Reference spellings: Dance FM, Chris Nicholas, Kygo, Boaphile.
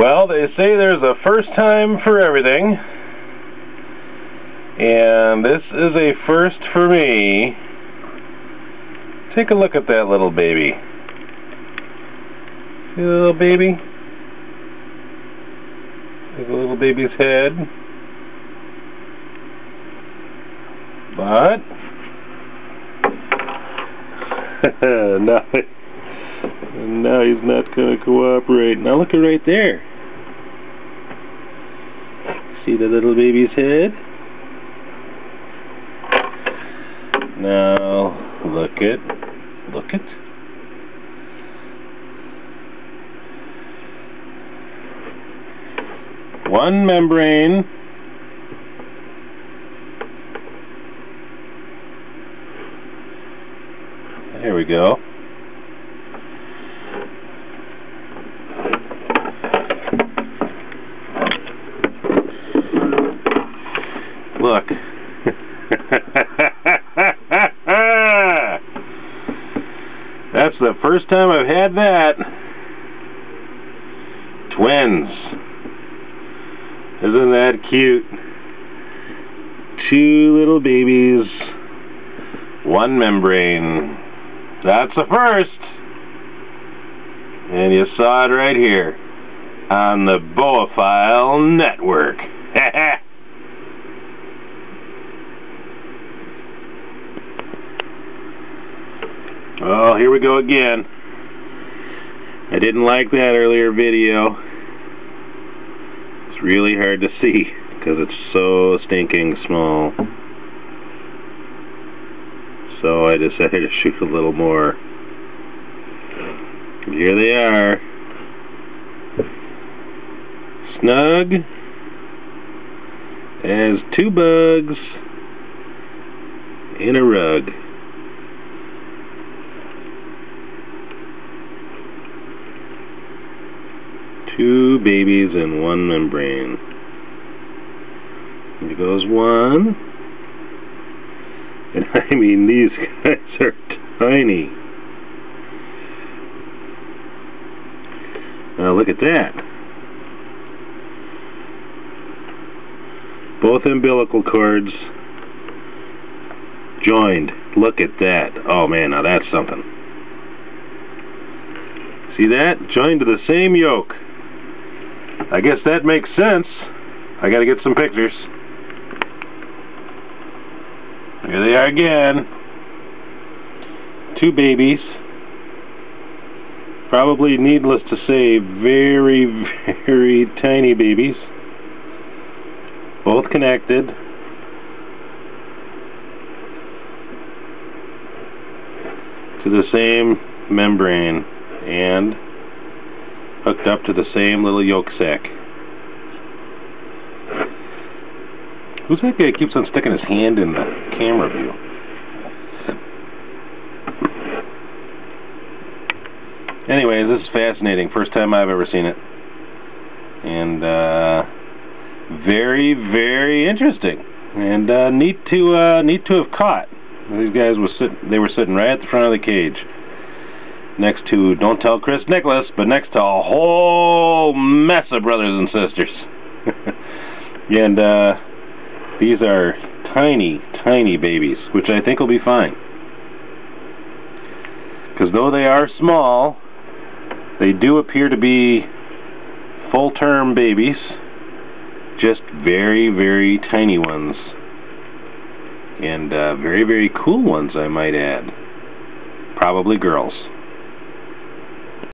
Well, they say there's a first time for everything, and this is a first for me. Take a look at that little baby. See the little baby? There's a little baby's head. But now he's not going to cooperate. Now look right there. See the little baby's head? Now look it. One membrane. Here we go. Look. That's the first time I've had that. Twins. Isn't that cute? Two little babies, one membrane. That's a first. And you saw it right here on the Boaphile Network. Oh, here we go again. I didn't like that earlier video. It's really hard to see because it's so stinking small. So I decided to shoot a little more. Here they are. Snug as two bugs in a rug. Two babies in one membrane. Here goes one. And I mean, these guys are tiny. Now look at that. Both umbilical cords joined. Look at that. Oh man, now that's something. See that? Joined to the same yolk. I guess that makes sense. I gotta get some pictures. Here they are again. Two babies. Probably, needless to say, very, very tiny babies. Both connected. To the same membrane. And hooked up to the same little yolk sac. Who's that guy that keeps on sticking his hand in the camera view? Anyways, this is fascinating. First time I've ever seen it. And very, very interesting. And neat to have caught. These guys were sitting right at the front of the cage. Next to, don't tell Chris Nicholas, but next to a whole mess of brothers and sisters. And these are tiny, tiny babies, which I think will be fine. Because though they are small, they do appear to be full-term babies, just very, very tiny ones. And very, very cool ones, I might add. Probably girls.